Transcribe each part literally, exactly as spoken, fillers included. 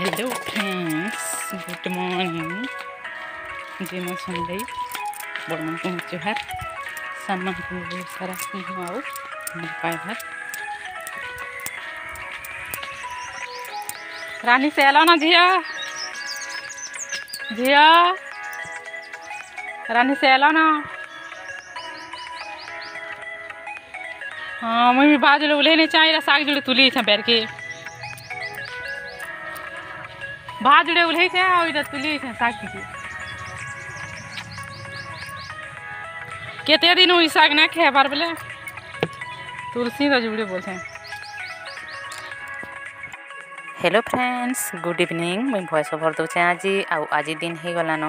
Hello friends, good morning. जी मैं सुन गई बड़मा को जोहर सम्मान को बहुत सारा आओ मेरे पाए रानी से आलो ना जिया जिया रानी से आलो ना। हाँ मैं भी बाजू उल्हे नहीं चाहिए साग जुड़े तुली बैर के भात जुड़े उल्हे और तुली साग कते दिन वही साग ना खे बार बोले तुलसी तो जुड़े बोलते हैं। Hello friends, good evening. मुझे वॉइस ओवर दूचे आज आज दिन हो गलान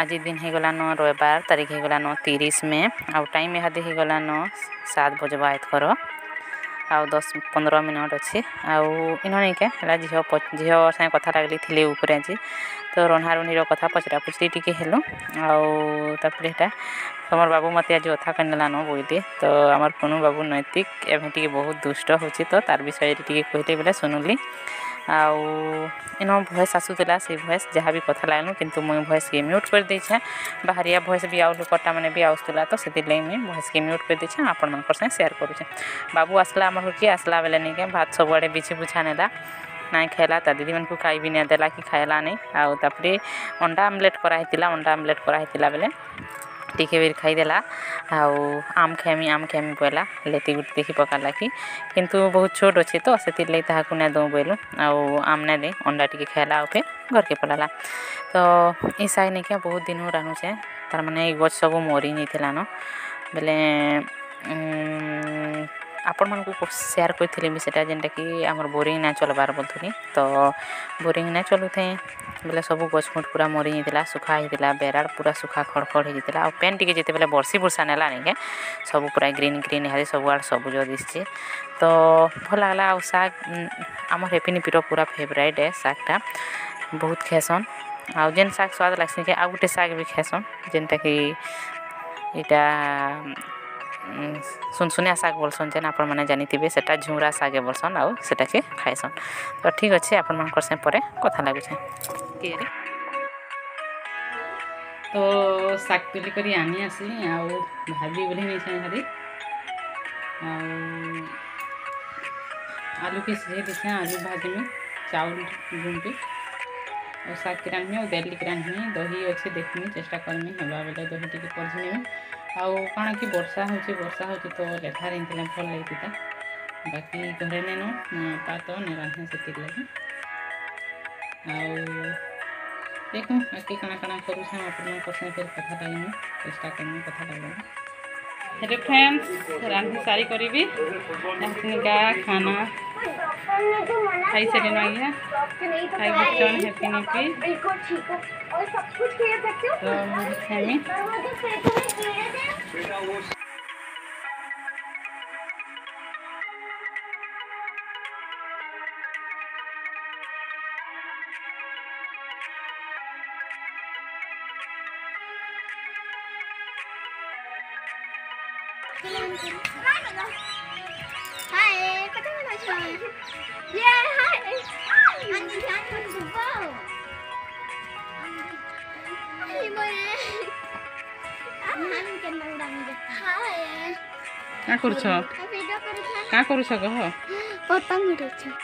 आज दिन हो गलान रविवार तारीख हो गलान तीस में आउ टाइम यहादी हो गलान सात बजवा एतकर आ दस पंद्रह मिनट अच्छे आने के झील झील सागे कथा लगली थी ऊपर आज तो रणारुणी कथा पचरा पचरी टी हेलु आउे तुम बाबू मत आज अथा कलान बोलते तो आमर पुनू बाबू नैतिक एवं टी बहुत दुष्ट हो तो तार विषय टी कहते बोले सुनुली आन भएस आसूला से भएस जहाँ भी कथा लगलु कितु मुई भएस के म्यूट कर देछे बाहरिया भएस भी आउ लोकटा मैंने भी आसला तो से मुझे भएस के म्यूट कर देछे आपण मन संगे शेयर करूचे। बाबू आसला आम के आसला बेले नहीं के भात सब आड़े बिछी बुछा नेला ना खेला ता दीदी मानू खाई भी नहीं देला कि खाइला नहीं आउे अंडा आमलेट कराही अंडा आमलेट कराही बेले टीके बेर खाईदेला आम खेमी आम खेमी बोला लेती गुट देखी पकाला कि किंतु बहुत छोट अच्छे तो से नहीं दो बोलू आम ना दे अंडा टी खाला फिर घर के पलाला तो ये साग नहीं क्या बहुत दिन रानुचे तार माने गच सब मरी जाइलान बोले आपण मानक शेयर करेंटा जेनटा कि आमर बोरिंग ना चलबार बोलूँ तो बोरिंग ना चलुथे बोले सब गछमुट पूरा मरी जाइला सुखा होता बेरार पूरा सुखा खड़खड़ होता और पेन टी जिते बेले बर्षी बुर्षा नेला नहीं के सब पूरा ग्रीन ग्रीन है सब आड़ सबुज दिशे तो भल लगला। आ साग आमर हेपिनिपीर पूरा फेवरेट है सागटा बहुत खेसन आउ जेन साग स्वाद लगसी के आ गोटे साग भी खेसन जेनटा कि इटा सुनसुनिया साग बोलसन जेन आपण मैंने जानी सेटा झुमरा सागे बोलसन आउ सेटा के खाइसन। तो ठीक अच्छे आपण मन से परे कथा लगुचे तो साग तुली करी आनी आसी आउ भाभी बोले नहीं छै हरी आलू के सिझे देखे आलू भाजी में चावल गुंडी और साग के रान्नी और दाल के रान्नी दही अच्छे देखनी चेष्टा करनी हवा बेले दही टी पलझनी में आउ कण कि वर्षा होची वर्षा होची तो लेखा रही भल लगे बाकी घरे नहीं ना तो नहीं राधे से लगे आउ देखो बाकी कण कण करूँ अपन पर्सन फिर कथा लगनी चेस्टा करनी कथा लगनी। हेलो फ्रेंड्स, रांधि सारी करी खाना खाई सारे ना खाई Hi, kata mana sih? Yeah, hi. Anjing aku dubau. Hi, boleh. Anjing kenal dengan dia. Hi. Kau kurusah. Kau kurusah kau. Potong kurusah.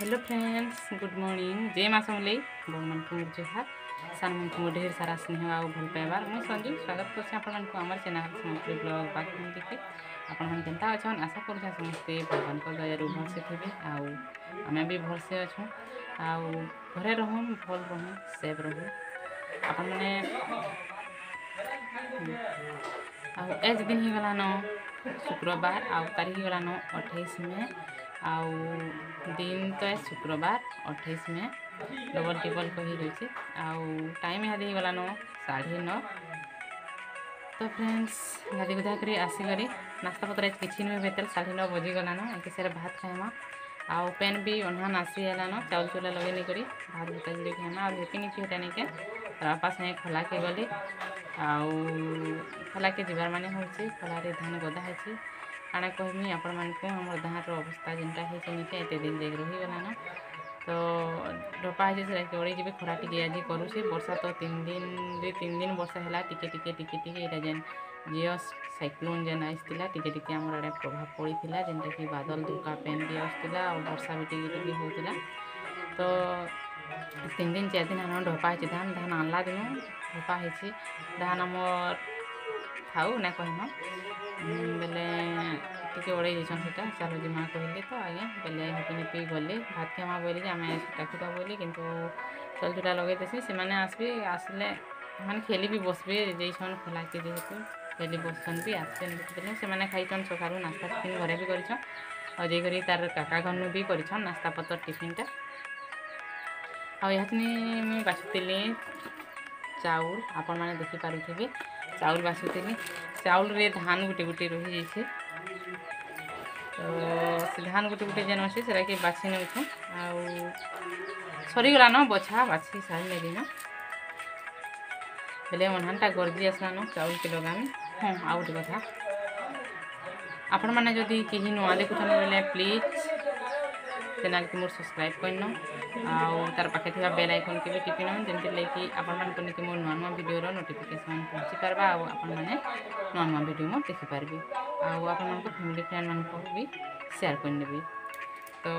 Hello friends, good morning. जय माँ समलई बोल मान जोहार सान मोर ढेर सारा स्नेह आ भल पाइबार। मुझे संजू स्वागत कर चैनल समस्त ब्लॉग बात देखे आपंता अच्छा आशा कर समस्ते भगवान दयारू भलसे थे आम भी भलसे अच्छे घरे रहूँ भल रहूँ सेफ रहूँ आपण मैंने आज दिन होगलान शुक्रवार आ तारीख होगलान अट्ठाईस मे आउ दिन तो है शुक्रवार अट्ठाईस में डबल टेबल कही रही आउ टाइम हादी गला नौ साढ़े नौ। तो फ्रेंड्स गादी गुदा कर आसिगली नास्ता पत्र कि नुह भेतर साढ़े नौ बजे गलान एक सारे भात खाइमा आउ पेन भी अनहान आसीगलान चाउल चूला लगे नहीं करी भात भूता जुड़ी खाइमा आउ हेपी निचुटा नहीं के संगे खोला के गली आउ खोला के जीवार माने होची खोलारे धान गदा होची आना कहमी आपण मानू आम धान अवस्था जेनटा होते एत दिन देख रहीगलान तो ढपा हो सके उड़े जी खरा टी आज करुचे वर्षा तो तीन दिन दे तीन दिन वर्षा है टिके टिके टिके टिके यहाँ जेन जियो साइक्लोन जेन आसला टिके टिके आम आड़े प्रभाव पड़ा जेनटा कि बादल धुका पेन भी आसाला और वर्षा भी टिके टिके होता तो तीन दिन चार दिन आम ढपा हो धान धान आनला दिन ढपा हो धान आम खाऊ ना कहना बोले टी ओड़े जाइछन से चलो जी माँ कहले तो आज्ञा बोले हेपी गले भात खेमा बोली आम टाकूता बोली कितु चल चूटा लगे देसी से मैंने आसबे आसले मैंने खेली भी बसबे जाइछन खोला के जेहेतु खेली बसन भी आसबे से मैंने खाइछन सकालू नास्ता टिफिन घरे भी करछन और जे करी तार काका घनु भी करछन नास्ता पतर टिफिनटा आ यातनी मैं बासुतेली चाउल आपण मैंने देखि पारुथिबे चाउल बासुतेली चाउल रे धान गुटे गुटे रही जाइए तो धान गुटे गुटे जेन अच्छे से बाछी नौ सरीगलान बछा बाछी सारे दिन बोले अनहानटा गर्जी आसलान चाउल के लगाम। हाँ आउ गोटे कथा आपण मैंने जदि कहीं नुआ देखुन बोले प्लीज चैनल के मोर सब्सक्राइब करन आउ तार पाखे थी बेल आइकन के भी टिपिन जमती लगे कि आपकी मोर नुआ नुआ भिडर नोटिफिकेसन पहुँची पार्बा आपण मैंने नुआ नुआ भिडियो मोर देखिपारे आपन फैमिली फ्रेंड मान भी शेयर करदेवि। तो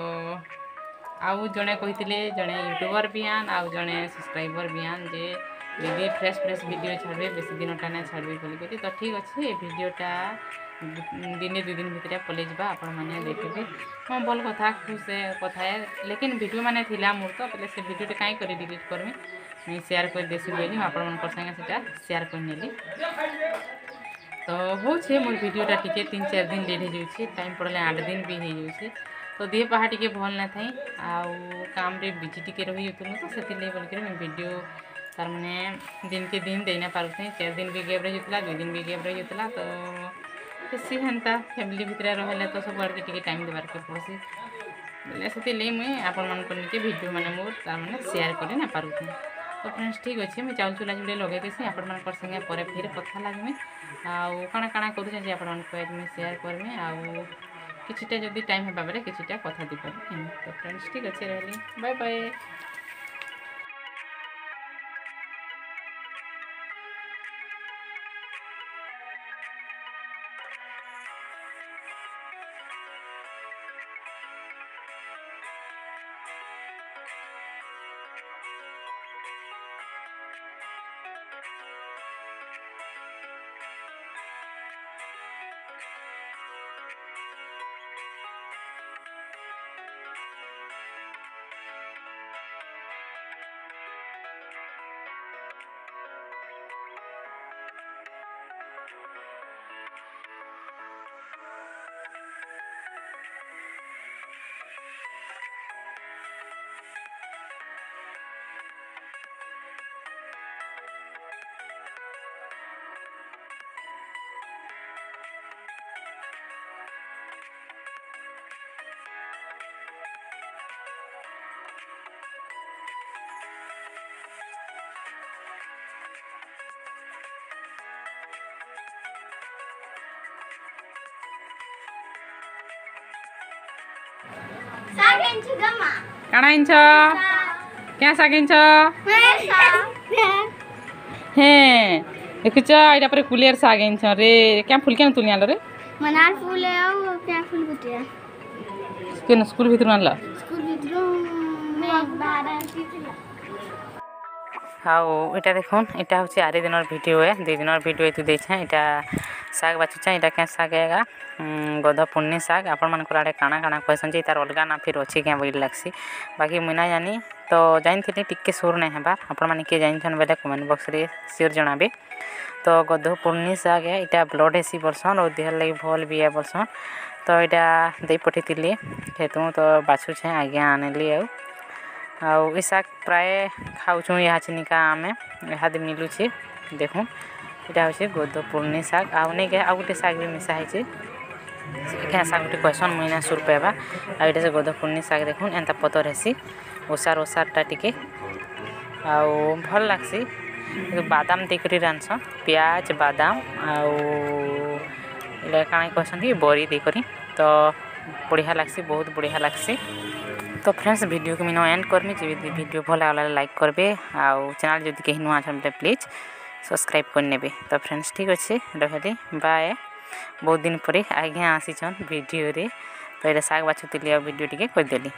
आउ जड़े कहते जड़े यूट्यूबर भी आन आउ जड़े सब्सक्राइबर भी आन जे दीदी फ्रेश फ्रेश भिडियो छाड़े बेस दिन टाने छाड़े बोलिक तो ठीक अच्छे भिडियोटा दिने दु दिन भर पल जाने देखिए। हाँ भल कथा खुश कथा लेकिन भिडियो माने थिला मोर तो बोले से भिडियोटे कहीं कर डिलीट करमी नहीं शेयर करदेसी बोली आपण संगे से शेयर करनेली तो होचे मोर भिडियोटा टिके तीन चार दिन लेट हो जाए टाइम पड़े आठ दिन भी हो जाए तो देह पहा टे भल ना था आउ काम रे बिजी टिके रही तो से बोल भिडियो तार माने दिन के दिन देना पारे चार दिन भी गैप रही दुई दिन भी गैप रही तो बेसी हेन्ता फैमिली भितर रहा तो सब आड़ के टाइम देवार के पड़े बोले से मुई आपण मान भिडियो मैंने मोर तार माने शेयर करे ना पारे। तो फ्रेंड्स ठीक अच्छे मुझे चाउल चूला चूले लगे देसी आप संगे पर फिर कथा लगमी आउ काणा काणा करूँ आपको सेयार करमी आउ किटा जब टाइम होगा बेले कि कथा दी पारे। तो फ्रेंड्स ठीक अच्छे रही बाय बाय। काना इंच क्या साग इंच हैं देखछ आइडा पर कुलेर साग इंच रे क्या फूल क्या तुलिया लो रे मनार फूल है और क्या फूल गुटिया केन स्कूल भीतर आनला स्कूल भीतर में बारह दिसला हाओ एटा देखोन एटा होचे आरे दिनर वीडियो है दे दिनर वीडियो तु देछै एटा साग बाचुचा एटा के साग आएगा गधा पुन्नी साग आपन मन कोराडे काना काना कहसन जे तार अलगा ना फिर अछि के बुझ लागसी बाकी मुना जानी तो जानि थिले टिक्के सुर नै हेबा आपन मन के जानि छन बेटा कमेंट बॉक्स रे शेयर जणाबे तो गधा पुन्नी साग है एटा ब्लड हेसी बरसन और देहर लागि भल बिया बरसन तो यहाँ दे पठे हेतु तो बाछुचे आज्ञा आनली आउ शाग प्राय खाऊँ यहाँ चिनिका आम यहाँ मिलूचे देखूँ यहाँ हूँ गोद पूर्णी शाग आउ नहीं क्या आउ गोटे शाग भी मिसाई क्या शाग गोटे क्वेश्चन मुझे सुर पाइबा आईटा से गोद पूर्णी शाग देखूँ एंता पतर हेसी ओसार ओसारटा टी आउ भल लगसी बादाम देकर रांधसन प्याज बादाम आउ इला कहीं कहसन कि बरी देकर तो बढ़िया लगसी बहुत बढ़िया लगसी तो फ्रेंड्स वीडियो को मुझे एंड करमी जी वीडियो भल लगे लाइक करेंगे आउ चैनल जब कहीं नुआ अच्छा प्लीज सब्सक्राइब करने तो फ्रेंड्स ठीक अच्छे रही बाय बहुत दिन पर आज्ञा आसीचन वीडियो रे तो ये साग बाछुली वीडियो टिके करदेली।